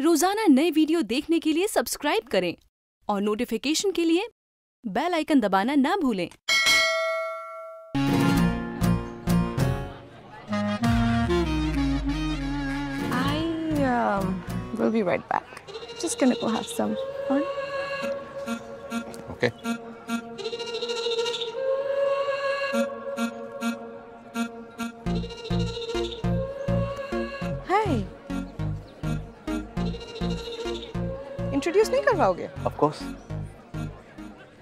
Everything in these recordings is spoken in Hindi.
रोजाना नए वीडियो देखने के लिए सब्सक्राइब करें और नोटिफिकेशन के लिए बेल आइकन दबाना ना भूलें। We'll be right back. Just gonna go have some fun. Okay. Hi. Introduce नहीं करवाओगे? Of course.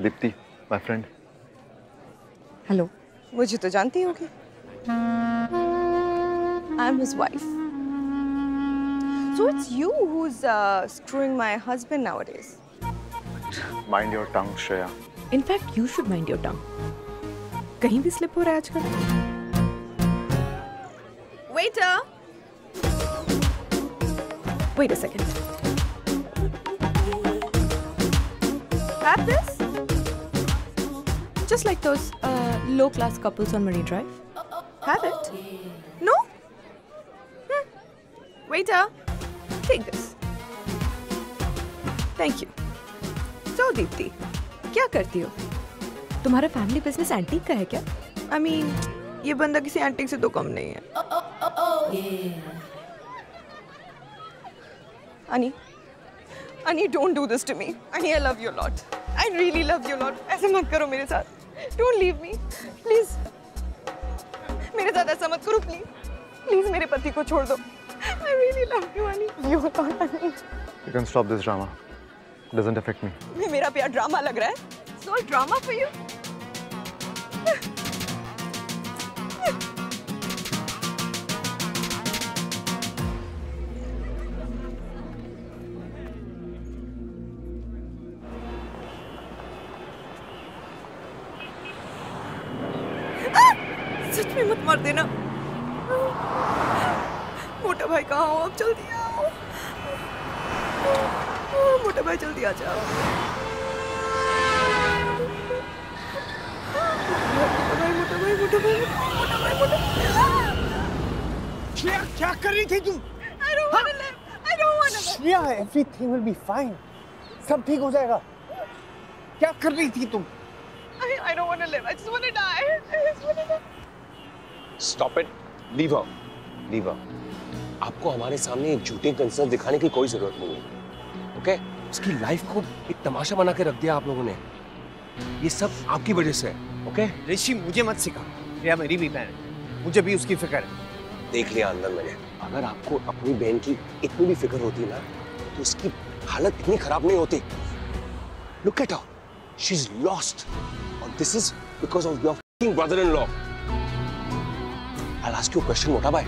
Lipti, my friend. Hello. मुझे तो जानती होगी. I'm his wife. So it's you who's screwing my husband nowadays. Mind your tongue, Shreya. In fact, you should mind your tongue. कहीं भी slip हो रहा है आजकल. Waiter. Wait a second. Have this? Just like those low-class couples on Marine Drive. Have it? No? Waiter. Take this. Thank you. So Deepti, क्या करती हो? तुम्हारा फैमिली बिजनेस एंटीक का है क्या? I mean, ये बंदा किसी एंटीक से तो कम नहीं है। Ani, don't do this to me. Ani, I love you a lot. I really love you a lot. ऐसे मत करो मेरे साथ. Don't leave me, please. मेरे साथ ऐसा मत करो please. Please मेरे पति को छोड़ दो. I really love you, Ani. You don't, Ani. You can stop this drama. It doesn't affect me. मेरा प्यार drama लग रहा है. It's all drama for you. सच में मत मार देना. मोटा भाई कहाँ हो? अब जल्दी आओ. मोटा भाई जल्दी आ जाओ. मोटा भाई क्या कर रही थी तुम? Shreya, everything will be fine. सब ठीक हो जाएगा. क्या कर रही थी तुम? I don't want to live. I just want to die. Stop it. Leave her. आपको हमारे सामने एक झूठे कंसर्न दिखाने की कोई जरूरत नहीं है, ओके? उसकी लाइफ को एक तमाशा बना के रख दिया आप लोगों ने। ये सब आपकी वजह से है, ओके? ऋषि, मुझे मत सिखा। श्रेया मेरी भी बहन है, मुझे भी उसकी फिक्र है। देख लिया अंदर मैंने। अगर आपको अपनी बहन की इतनी भी फिक्र होती ना, तो उसकी हालत इतनी खराब नहीं होती। Look at her, she's lost, and this is because of your brother-in-law. I'll ask you a question, मोटा भाई.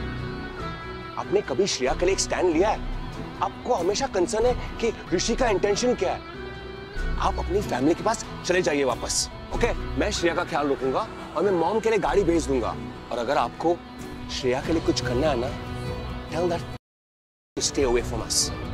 आपने कभी श्रेया के लिए एक स्टैंड लिया है? आपको हमेशा कंसर्न है कि ऋषि का इंटेंशन क्या है। आप अपनी फैमिली के पास चले जाइए वापस, ओके? मैं श्रेया का ख्याल रखूंगा और मैं मॉम के लिए गाड़ी भेज दूंगा। और अगर आपको श्रेया के लिए कुछ करना है ना, tell that to stay away from us.